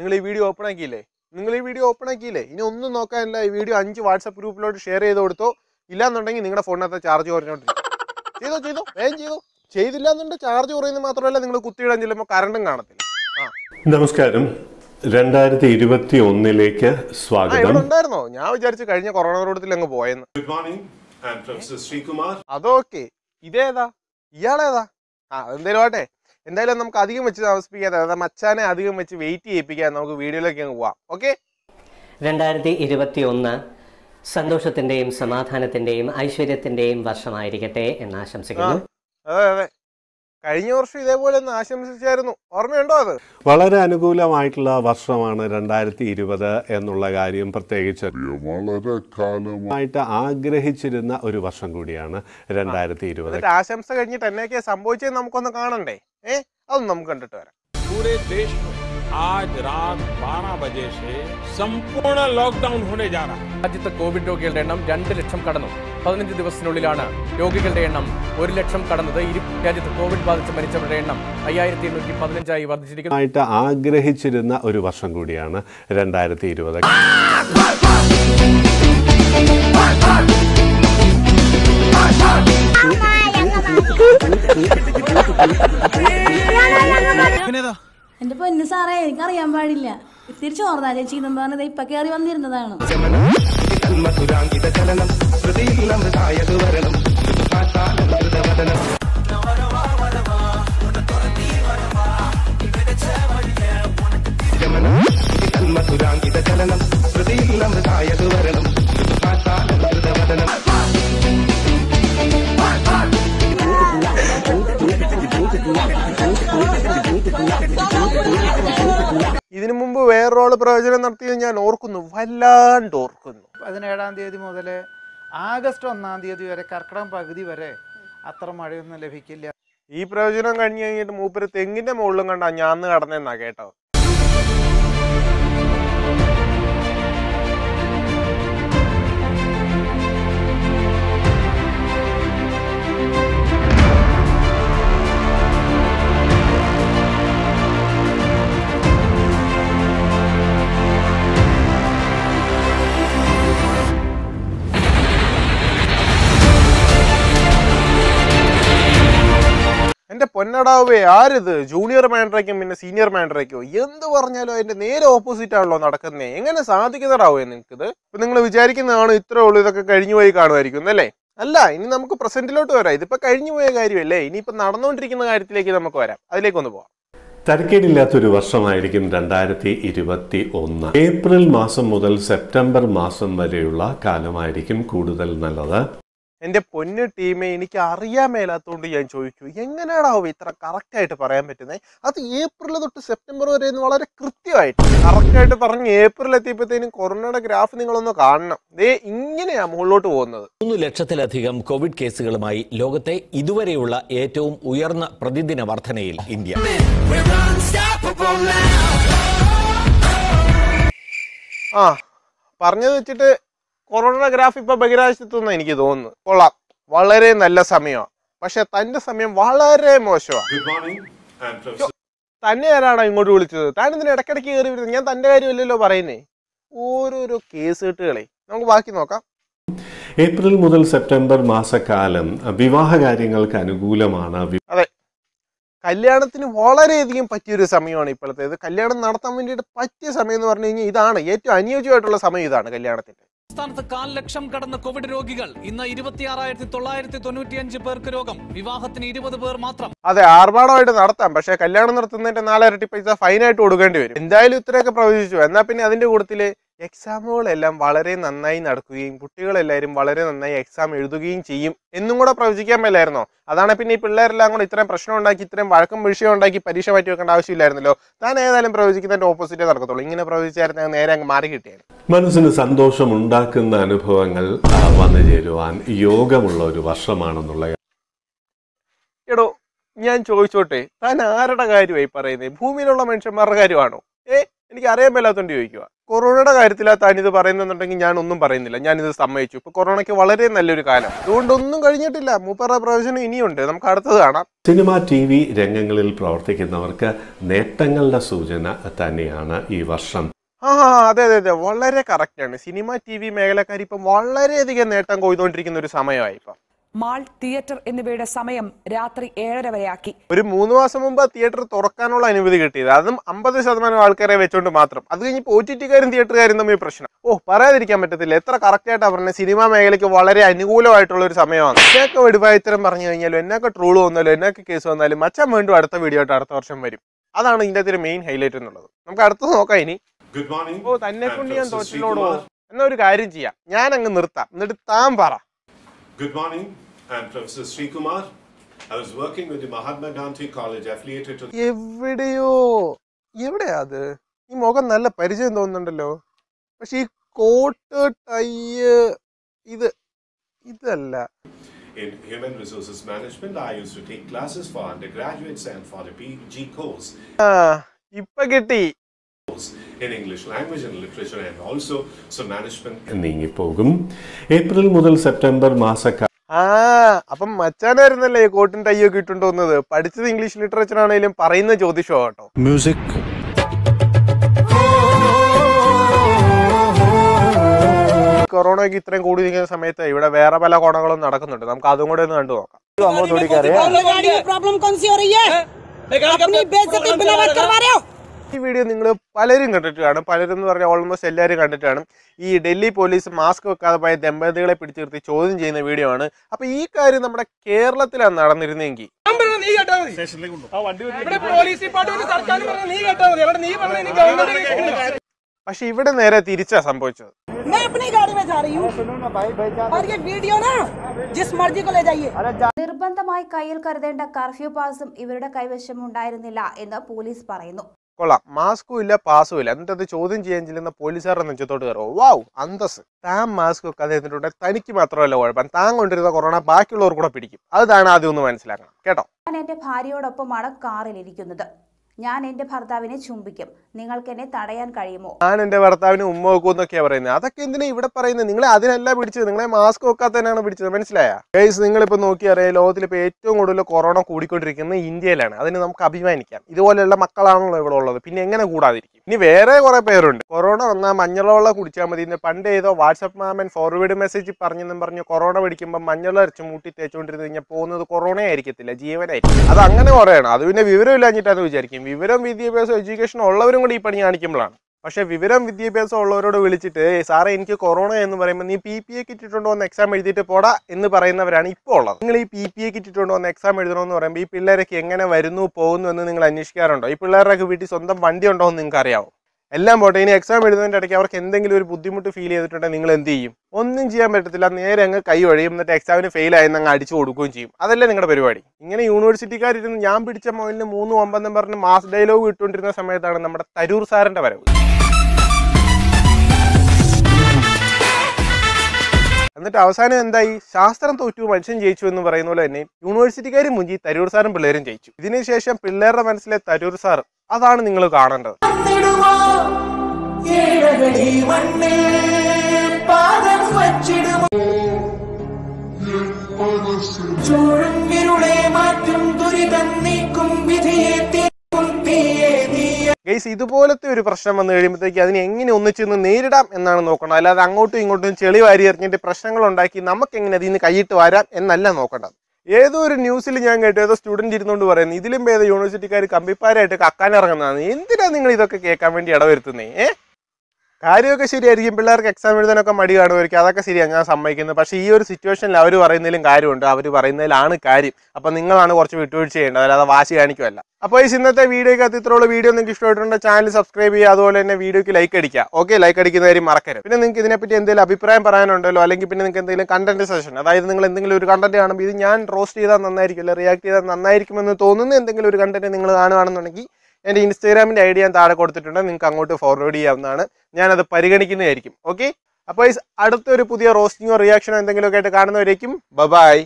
निंगल video open आक्कीले इन ഒന്നും നോക്കാനില്ല ഈ video 5 WhatsApp ഗ്രൂപ്പിലോട്ട് share ചെയ്തു കൊടുത്തോ ഇല്ലാന്നുണ്ടെങ്കിൽ നിങ്ങളുടെ ഫോണിനകത്ത് ചാർജ് കുറഞ്ഞോണ്ടിരിക്കും ചെയ്തോ വേഗം ചെയ്തോ ചെയ്തില്ല എന്നുണ്ടെങ്കിൽ ചാർജ് കുറയുന്നത് മാത്രമല്ല നിങ്ങൾ കുത്തിയിടാൻ ചെല്ലുമ്പോൾ കറണ്ടും കാണത്തില്ല ആ നമസ്കാരം 2021 ലേക്ക് സ്വാഗതം ഇവിടെ ഉണ്ടായിരുന്നോ ഞാൻ വിചാരിച്ചു കഴിഞ്ഞ കൊറോണ റോഡിൽ അങ്ങ് പോയെന്ന് good morning I am professor Sreekumar അതോക്കെ ഇതേതാ ഇയാളേതാ ആ എന്തേലും ആട്ടെ എന്തായാലും നമുക്ക് അധികം വെച്ച് താമസിപ്പിക്കാതെ മച്ചാനെ അധികം വെച്ച് വെയിറ്റ് ചെയ്യിപ്പിക്കാൻ നമുക്ക് വീഡിയോയിലേക്ക് അങ്ങ് പോവാം ഓക്കേ 2021 സന്തോഷത്തിന്റെയും സമാധാനത്തിന്റെയും ഐശ്വര്യത്തിന്റെയും വർഷമായിരിക്കട്ടെ എന്ന് ആശംസിക്കുന്നു അതെ അതെ കഴിഞ്ഞ വർഷം ഇതേപോലെ ഒന്ന് ആശംസിച്ചായിരുന്നു ഓർമ്മയുണ്ടോ അത് വളരെ അനുകൂലമായിട്ടുള്ള വർഷമാണ് 2020 എന്നുള്ള കാര്യം പ്രത്യേകിച്ച് വളരെ കാലമായിട്ട് ആഗ്രഹിച്ചിരുന്ന ഒരു വർഷം കൂടിയാണ് 2020 ആശംസ കഴിഞ്ഞിട്ട് എന്നൊക്കെ സംഭവിച്ചേ നമുക്കൊന്ന് കാണണ്ടേ അതൊന്നും നമുക്ക് കണ്ടിട്ട് വരാം पूरे देश में आज रात 12 बजे से संपूर्ण लॉकडाउन होने जा रहा है രാജ്യത്തെ കോവിഡ് രോഗികളുടെ എണ്ണം 2 ലക്ഷം കടന്നു 15 ദിവസത്തിനുള്ളിലാണ് രോഗികളുടെ എണ്ണം 1 ലക്ഷം കടന്നത് രാജ്യത്തെ കോവിഡ് ബാധിച്ച് മരിച്ചവരുടെ എണ്ണം 5815 ആയി വർദ്ധിച്ചിരിക്കുന്നു ആയിട്ട് ആഗ്രഹിച്ചിരുന്ന ഒരു വർഷം കൂടിയാണ് 2020 എന്റെ പൊന്നു സാറേ എനിക്ക് അറിയാൻ പാടില്ല തിരിച്ചു ഓർന്നാ ചേച്ചി എന്നും പറഞ്ഞത് ഇപ്പൊ കയറി വന്നിരുന്നതാണ് ഇതിനു മുമ്പ് വേറൊരാൾ പ്രവചനം നടത്തിയത് ഞാൻ ഓർക്കുന്നു വല്ലാണ്ട് ഓർക്കുന്നു 17-ാം തീയതി മുതൽ ആഗസ്റ്റ് 1-ാം തീയതി വരെ കർക്കിടകം പകുതി വരെ അത്ര മഴയൊന്നും ലഭിക്കില്ല ഈ പ്രവചനം കഴിഞ്ഞു കഴിഞ്ഞിട്ട് മൂപ്പര് തെങ്ങിന്റെ മുകളിലും കണ്ടാ ഞാൻ കടന്നെന്നാ കേട്ടോ പൊന്നടാവേ ആരിത് ജൂനിയർ മാനേജറേക്കും പിന്നെ സീനിയർ മാനേജറേക്കോ എന്ത് പറഞ്ഞാലും അതിന്റെ നേരെ ഓപ്പോസിറ്റ് ആണല്ലോ നടക്കുന്നത് എങ്ങനെ സാധിക്കുന്നതാവേ നിങ്ങൾക്കിത് ഇപ്പൊ നിങ്ങൾ വിചാരിക്കുന്നതാണ് ഇത്രേ ഉള്ളൂ ഇതൊക്കെ കഴിഞ്ഞു പോയി കാണുമായിരിക്കും അല്ലേ അല്ല ഇനി നമുക്ക് പ്രസന്റിലോട്ട് വരാം ഇതിപ്പോ കഴിഞ്ഞു പോയ കാര്യമല്ലേ ഇനിയിപ്പോ നടന്നുകൊണ്ടിരിക്കുന്ന കാര്യത്തിലേക്ക് നമുക്ക് വരാം അതിലേക്ക് ഒന്ന് പോവാം തരക്കേടില്ലാത്തൊരു വർഷമായിരിക്കും 2021 ഏപ്രിൽ മാസം മുതൽ സെപ്റ്റംബർ മാസം വരെയുള്ള കാലമായിരിക്കും കൂടുതൽ നല്ലത് എന്റെ പൊന്നു ടീമേ എനിക്ക് അറിയാൻ മേലാത്തോണ്ട് ഞാൻ ചോദിച്ചു എങ്ങനെയാണാവോ ഇത്ര കറക്റ്റായിട്ട് പറയാൻ പറ്റുന്നത് അത് ഏപ്രിൽ തൊട്ട് സെപ്റ്റംബർ വരെ വളരെ കൃത്യമായിട്ട് കറക്റ്റായിട്ട് പറഞ്ഞ് ഏപ്രിൽ എത്തിയപ്പോഴത്തേനും കൊറോണയുടെ ഗ്രാഫ് നിങ്ങളൊന്ന് കാണണം ദേ ഇങ്ങനെയാ മുകളിലോട്ട് പോകുന്നത് 3 ലക്ഷത്തിലധികം കോവിഡ് കേസുകളുമായി ലോകത്തെ ഇതുവരെയുള്ള ഏറ്റവും ഉയർന്ന പ്രതിദിന വർധനയിൽ ഇന്ത്യ ആ പറഞ്ഞു വെച്ചിട്ട് കൊറോണ ഗ്രാഫ് ഇപ്പൊ ബഹിരാശത്തുനിന്ന് എനിക്ക് തോന്നുന്നു കൊള്ളാം വളരെ നല്ല സമയമാണ് പക്ഷെ തന്റെ സമയം വളരെ മോശമാണ് തന്നെ ആരാണോ ഇങ്ങോട്ട് വിളിച്ചത് താൻ ഇതിന് ഇടയ്ക്കിടയ്ക്ക് കയറി വരുന്നത് ഞാൻ തന്റെ കാര്യമല്ലല്ലോ പറയുന്നേ ഓരോരോ കേസ് കെട്ടുകളെ നമുക്ക് ബാക്കി നോക്കാം ഏപ്രിൽ മുതൽ സെപ്റ്റംബർ മാസക്കാലം വിവാഹ കാര്യങ്ങൾക്ക് അനുകൂലമാണ് അതെ കല്യാണത്തിന് വളരെയധികം പറ്റിയൊരു സമയമാണ് ഇപ്പോഴത്തേത് കല്യാണം നടത്താൻ വേണ്ടിയിട്ട് പറ്റിയ സമയം എന്ന് പറഞ്ഞു കഴിഞ്ഞാൽ ഇതാണ് ഏറ്റവും അനുയോജ്യമായിട്ടുള്ള സമയം ഇതാണ് കല്യാണത്തിന്റെ സംസ്ഥാനത്ത് 4 ലക്ഷം കടന്ന കോവിഡ് രോഗികൾ ഇന്ന് 26,995 പേർക്ക് രോഗം വിവാഹത്തിന് 20 പേർ മാത്രം അതെ ആർഭാടമായിട്ട് നടത്താം പക്ഷെ കല്യാണം നടത്തുന്നതിന്റെ 4 ഇരട്ടി പൈസ ഫൈനായിട്ട് കൊടുക്കേണ്ടി വരും എന്തായാലും ഇത്രയൊക്കെ പ്രവചിച്ചു എന്നാൽ പിന്നെ അതിന്റെ കൂട്ടത്തില് എക്സാമുകളെല്ലാം വളരെ നന്നായി നടക്കുകയും കുട്ടികളെല്ലാവരും വളരെ നന്നായി എക്സാം എഴുതുകയും ചെയ്യും എന്നും കൂടെ പ്രവചിക്കാൻ മേലായിരുന്നോ അതാണ് പിന്നെ ഈ പിള്ളേരെല്ലാം കൂടെ ഇത്രയും പ്രശ്നം ഉണ്ടാക്കി ഇത്രയും വഴക്കം വിഷയം ഉണ്ടാക്കി പരീക്ഷ മാറ്റി വെക്കേണ്ട ആവശ്യമില്ലായിരുന്നല്ലോ താൻ ഏതായാലും പ്രവചിക്കുന്നതിന്റെ ഓപ്പോസിറ്റേ നടക്കത്തുള്ളൂ ഇങ്ങനെ പ്രവചിച്ചായിരുന്നെങ്കിൽ നേരെ അങ്ങ് മാറി കിട്ടിയത് മനസ്സിന് സന്തോഷം ഉണ്ടാക്കുന്ന അനുഭവങ്ങൾ വന്നു ചേരുവാൻ യോഗമുള്ള ഒരു വർഷമാണെന്നുള്ള എടോ ഞാൻ ചോദിച്ചോട്ടെ താൻ ആരുടെ കാര്യമായി പറയുന്നത് ഭൂമിയിലുള്ള മനുഷ്യന്മാരുടെ കാര്യമാണോ എനിക്ക് അറിയാൻ മേലാത്തോണ്ട് ചോദിക്കുക. കൊറോണയുടെ കാര്യത്തിൽ താനിത് പറയുന്നുണ്ടെങ്കിൽ ഞാനൊന്നും പറയുന്നില്ല, ഞാനിത് സമ്മതിച്ചു. ഇപ്പോൾ കൊറോണയ്ക്ക് വളരെ നല്ലൊരു കാലം, അതുകൊണ്ടൊന്നും കഴിഞ്ഞിട്ടില്ല. മൂപ്പറ പ്രവചനം ഇനിയുണ്ട്, നമുക്ക് അടുത്തത് കാണാം. സിനിമ ടി വി രംഗങ്ങളിൽ പ്രവർത്തിക്കുന്നവർക്ക് നേട്ടങ്ങളുടെ സൂചന തന്നെയാണ് ഈ വർഷം. ആ അതെ അതെ അതെ, വളരെ കറക്റ്റാണ്. സിനിമ ടി വി മേഖലക്കാർ ഇപ്പം വളരെയധികം നേട്ടം കൊയ്തുകൊണ്ടിരിക്കുന്ന ഒരു സമയമായി. ഇപ്പം മാൾ, തിയേറ്റർ എന്നിവയുടെ സമയം രാത്രി 7:30 വരെയാക്കി. ഒരു 3 മാസം മുമ്പ് തിയേറ്റർ തുറക്കാനുള്ള അനുമതി കിട്ടിയത്, അതും 50% ആൾക്കാരെ വെച്ചോണ്ട് മാത്രം. അത് കഴിഞ്ഞ് OTT-കാരും തിയേറ്ററുകാരും തമ്മിൽ പ്രശ്നം. ഓ, പറയാതിരിക്കാൻ പറ്റത്തില്ല, എത്ര കറക്റ്റായിട്ടാണ് പറഞ്ഞത്. സിനിമാ മേഖലയ്ക്ക് വളരെ അനുകൂലമായിട്ടുള്ള ഒരു സമയമാണ്. എന്നൊക്കെ വെടിവായുത്തരം പറഞ്ഞു കഴിഞ്ഞാലും, എന്നൊക്കെ ട്രോള് വന്നാലും, എന്നൊക്കെ കേസ് വന്നാലും മച്ചാൻ വീണ്ടും അടുത്ത വീഡിയോ ആയിട്ട് അടുത്ത വർഷം വരും. അതാണ് ഇതിൻ്റെ അകത്തൊരു മെയിൻ ഹൈലൈറ്റ് എന്നുള്ളത്. നമുക്ക് അടുത്തത് നോക്കാം. ഇനി തന്നെ കൊണ്ട് ഞാൻ തോറ്റിലോടോ എന്നൊരു കാര്യം ചെയ്യാം, ഞാൻ അങ്ങ് നിർത്താം, എന്നിട്ട് താൻ പറ. Good morning. I'm Professor Sreekumar. I was working with the Mahatma Gandhi College affiliated to. എവിടെയോ എവിടെയാ അത്? ഈ മുഖം നല്ല പരിചയം തോന്നുന്നുണ്ടല്ലോ. പക്ഷേ ഈ കോട്ട് ടൈ ഇതല്ല. In human resources management, I used to take classes for undergraduates and for the PG course. ഇപ്പോ കിട്ടി. In English language and literature and also so management നീങ്ങി പോകും. ഏപ്രിൽ മുതൽ സെപ്റ്റംബർ മാസക്കാലം. അപ്പം മച്ചാനായിരുന്നല്ലേ കോട്ടും ടൈയോ കിട്ടുണ്ടോന്നത്? പഠിച്ചത് ഇംഗ്ലീഷ് ലിറ്ററേച്ചർ ആണെങ്കിലും പറയുന്ന ജ്യോതിഷോ കേട്ടോ. മ്യൂസിക് കൊറോണയ്ക്ക് ഇത്രയും കൂടി നിൽക്കുന്ന സമയത്ത് ഇവിടെ വേറെ പല കോണങ്ങളും നടക്കുന്നുണ്ട്. നമുക്ക് അതും കൂടെ ഒന്ന് കണ്ടു നോക്കാം. ഈ വീഡിയോ നിങ്ങൾ പലരും കണ്ടിട്ട് കാണും. പലരും എന്ന് പറഞ്ഞാൽ ഓൾമോസ്റ്റ് എല്ലാവരും കണ്ടിട്ട് കാണും. ഈ ഡൽഹി പോലീസ് മാസ്ക് വെക്കാതെ പോയ ദമ്പതികളെ പിടിച്ചു നിർത്തി ചോദ്യം ചെയ്യുന്ന വീഡിയോ ആണ്. അപ്പൊ ഈ കാര്യം നമ്മുടെ കേരളത്തിലാണ് നടന്നിരുന്നെങ്കിൽ പക്ഷെ ഇവിടെ നേരെ തിരിച്ചാ സംഭവിച്ചത്. നിർബന്ധമായി കയ്യിൽ കരുതേണ്ട കർഫ്യൂ പാസും ഇവരുടെ കൈവശം ഉണ്ടായിരുന്നില്ല എന്ന് പോലീസ് പറയുന്നു. കൊള്ളാം, മാസ്കും ഇല്ല പാസും ഇല്ല, എന്നിട്ട് അത് ചോദ്യം ചെയ്യാൻ ചെല്ലുന്ന പോലീസുകാരുടെ നെഞ്ചത്തോട്ട് കയറുമോ? വാവ്, അന്തസ്. താൻ മാസ്ക് ഒക്കെ അത് എന്നിട്ടുണ്ട്, തനിക്ക് മാത്രമല്ല കുഴപ്പം, താൻ കൊണ്ടിരുന്ന കൊറോണ ബാക്കിയുള്ളവർ കൂടെ പിടിക്കും. അത് താൻ ആദ്യം ഒന്ന് മനസ്സിലാക്കണം കേട്ടോ. ഞാൻ എന്റെ ഭാര്യയോടൊപ്പമാണ് കാറിലിരിക്കുന്നത്, ഞാൻ എന്റെ ഭർത്താവിനെ ചുംബിക്കും, നിങ്ങൾക്ക് എന്നെ തടയാൻ കഴിയുമോ? ഞാൻ എന്റെ ഭർത്താവിനെ ഉമ്മ വെക്കും എന്നൊക്കെയാ പറയുന്നത്. അതൊക്കെ എന്തിനാ ഇവിടെ പറയുന്നത്? നിങ്ങളെ അതിനല്ല പിടിച്ചത്, നിങ്ങളെ മാസ്ക് വെക്കാത്തതിനാണ് പിടിച്ചത്. മനസ്സിലായ ഗൈസ്, നിങ്ങളിപ്പോൾ നോക്കിയറിയാം, ലോകത്തിൽ ഇപ്പോൾ ഏറ്റവും കൂടുതൽ കൊറോണ കൂടിക്കൊണ്ടിരിക്കുന്നത് ഇന്ത്യയിലാണ്. അതിന് നമുക്ക് അഭിമാനിക്കാം. ഇതുപോലെയുള്ള മക്കളാണല്ലോ ഇവിടെ ഉള്ളത്, പിന്നെ എങ്ങനെ കൂടാതിരിക്കും? ഇനി വേറെ കുറെ പേരുണ്ട്. കൊറോണ വന്നാൽ മഞ്ഞളോളം കുടിച്ചാൽ മതി. ഇന്ന് പണ്ട് ഏതോ വാട്സപ്പ് മാമൻ ഫോർവേഡ് മെസ്സേജ് പറഞ്ഞെന്നും പറഞ്ഞു കൊറോണ പിടിക്കുമ്പോൾ മഞ്ഞൾ അരച്ച് മൂട്ടി തേച്ചുകൊണ്ടിരുന്ന് കഴിഞ്ഞാൽ പോകുന്നത് കൊറോണ ആയിരിക്കത്തില്ല, ജീവനായിരിക്കും. അത് അങ്ങനെ കുറയണം. അത് പിന്നെ വിവരമില്ലാഞ്ഞിട്ടാന്ന് വിചാരിക്കും. വിവരം, വിദ്യാഭ്യാസം, എഡ്യൂക്കേഷൻ ഉള്ളവരും കൂടി ഈ പണി കാണിക്കുമ്പോഴാണ്. പക്ഷേ വിവരം വിദ്യാഭ്യാസം ഉള്ളവരോട് വിളിച്ചിട്ട് സാറേ എനിക്ക് കൊറോണ എന്ന് പറയുമ്പോൾ നീ PPA കിറ്റ് ഇട്ടുണ്ടോ എന്ന് എക്സാം എഴുതിയിട്ട് പോടാ എന്ന് പറയുന്നവരാണ് ഇപ്പോൾ ഉള്ളത്. നിങ്ങൾ ഈ PPA കിറ്റ് ഇട്ടുണ്ടോ എന്ന് എക്സാം എഴുതണമെന്ന് പറയുമ്പോൾ ഈ പിള്ളേരൊക്കെ എങ്ങനെ വരുന്നു പോകുന്നു എന്ന് നിങ്ങൾ അന്വേഷിക്കാറുണ്ടോ? ഈ പിള്ളേരൊക്കെ വീട്ടിൽ സ്വന്തം വണ്ടി ഉണ്ടോ എന്ന് നിങ്ങൾക്ക് അറിയാവോ? എല്ലാം പോട്ടെ, ഇനി എക്സാം എഴുതുന്നതിൻ്റെ ഇടയ്ക്ക് അവർക്ക് എന്തെങ്കിലും ഒരു ബുദ്ധിമുട്ട് ഫീൽ ചെയ്തിട്ടുണ്ടെങ്കിൽ നിങ്ങൾ എന്ത് ചെയ്യും? ഒന്നും ചെയ്യാൻ പറ്റത്തില്ല, നേരെ അങ്ങ് കൈ വഴിയും, എന്നിട്ട് എക്സാമിന് ഫെയിൽ ആയെന്ന് അങ്ങ് അടിച്ചു കൊടുക്കുകയും ചെയ്യും. അതല്ലേ നിങ്ങളുടെ പരിപാടി? ഇങ്ങനെ യൂണിവേഴ്സിറ്റിക്കാരിരുന്ന് ഞാൻ പിടിച്ച മൊബൈലിന് 3 9 പറഞ്ഞ് മാസ് ഡയലോഗ് ഇട്ടുകൊണ്ടിരുന്ന സമയത്താണ് നമ്മുടെ തരൂർ സാറിൻ്റെ വരവ്. എന്നിട്ട് അവസാനം എന്തായി? ശാസ്ത്രം തോറ്റു മനുഷ്യൻ ജയിച്ചു എന്ന് പറയുന്ന പോലെ തന്നെ യൂണിവേഴ്സിറ്റിക്കാരും മുഞ്ചി, തരൂർ സാറും പിള്ളേരും ജയിച്ചു. ഇതിനുശേഷം പിള്ളേരുടെ മനസ്സിലെ തരൂർ സാർ, അതാണ് നിങ്ങൾ കാണേണ്ടത്. ഗൈസ്, ഇതുപോലത്തെ ഒരു പ്രശ്നം വന്നു കഴിയുമ്പോഴത്തേക്ക് അതിനെ എങ്ങനെ ഒന്നിച്ചെന്ന് നേരിടാം എന്നാണ് നോക്കണം. അല്ലാതെ അങ്ങോട്ടും ഇങ്ങോട്ടും ചെളി വാരി എറിഞ്ഞിട്ട് പ്രശ്നങ്ങൾ ഉണ്ടാക്കി നമുക്ക് എങ്ങനെ അതിൽ നിന്ന് കൈയിട്ട് വരാം എന്നല്ല നോക്കേണ്ടത്. ഏതോ ഒരു ന്യൂസിൽ ഞാൻ കേട്ടു, ഏതോ സ്റ്റുഡൻറ് ഇരുന്നുകൊണ്ട് പറയുന്നത് ഇതിലും ഭേദ യൂണിവേഴ്സിറ്റിക്കാർ കമ്പിപ്പാരായിട്ട് കക്കാനിറങ്ങുന്നതാണ്. എന്തിനാണ് നിങ്ങൾ ഇതൊക്കെ കേൾക്കാൻ വേണ്ടി ഇടവരുത്തുന്നേ? കാര്യമൊക്കെ ശരിയായിരിക്കും, പിള്ളേർക്ക് എക്സാം എഴുതാനൊക്കെ മടി കാണുമായിരിക്കും, അതൊക്കെ ശരിയാണ്, ഞാൻ സമ്മതിക്കുന്നത്. പക്ഷേ ഈ ഒരു സിറ്റുവേഷനിൽ അവർ പറയുന്നതിലും കാര്യമുണ്ട്, അവർ പറയുന്നതിലാണ് കാര്യം. അപ്പോൾ നിങ്ങളാണ് കുറച്ച് വിട്ടുവീഴ്ച ചെയ്യേണ്ടത്, അല്ലാതെ വാശി കാണിക്കുമല്ല. അപ്പോൾ ഈ ഇന്നത്തെ വീഡിയോയ്ക്കകത്ത് ഇത്രയുള്ള വീഡിയോ നിങ്ങൾക്ക് ഇഷ്ടമായിട്ടുണ്ട് ചാനൽ സബ്സ്ക്രൈബ് ചെയ്യുക, അതുപോലെ തന്നെ വീഡിയോയ്ക്ക് ലൈക്ക് അടിക്കുക. ഓക്കെ, ലൈക്ക് അടിക്കുന്ന കാര്യം മറക്കരുത്. പിന്നെ നിങ്ങൾക്ക് ഇതിനെപ്പറ്റി എന്തെങ്കിലും അഭിപ്രായം പറയാനുണ്ടല്ലോ, അല്ലെങ്കിൽ പിന്നെ നിങ്ങൾക്ക് എന്തെങ്കിലും കണ്ടന്റ് സജഷൻ, അതായത് നിങ്ങൾ എന്തെങ്കിലും ഒരു കണ്ടന്റ് കാണുമ്പോൾ ഇത് ഞാൻ റോസ്റ്റ് ചെയ്താൽ നന്നായിരിക്കും, അല്ലെങ്കിൽ റിയാക്ട് ചെയ്താൽ നന്നായിരിക്കുമെന്ന് തോന്നുന്ന എന്തെങ്കിലും ഒരു കണ്ടന്റ് നിങ്ങൾ കാണുകയാണെന്നുണ്ടെങ്കിൽ എൻ്റെ ഇൻസ്റ്റാഗ്രാമിൻ്റെ ഐഡി ഞാൻ താഴെ കൊടുത്തിട്ടുണ്ട്, നിങ്ങൾക്ക് അങ്ങോട്ട് ഫോർവേഡ് ചെയ്യാവുന്നതാണ്. ഞാനത് പരിഗണിക്കുന്നതായിരിക്കും. ഓക്കെ, അപ്പോൾ അടുത്തൊരു പുതിയ റോസ്റ്റിങ്ങോ റിയാക്ഷനോ എന്തെങ്കിലുമൊക്കെ ആയിട്ട് കാണുന്നവരേക്കും ബൈ.